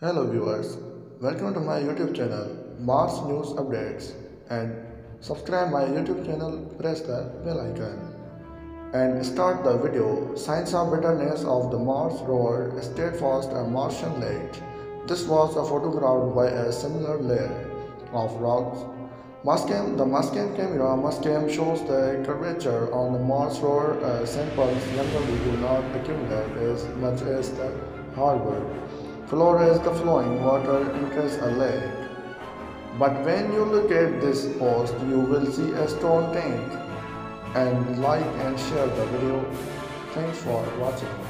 Hello viewers, welcome to my YouTube channel Mars News Updates, and subscribe my YouTube channel, press the bell icon and start the video. Signs of bitterness of the Mars rover Steadfast Martian Lake. This was a photographed by a similar layer of rocks. Marscam shows the curvature on the Mars rover. Samples generally do not accumulate as much as the hardware floor as the flowing water enters a lake. But when you look at this post, you will see a stone tank. And like and share the video. Thanks for watching.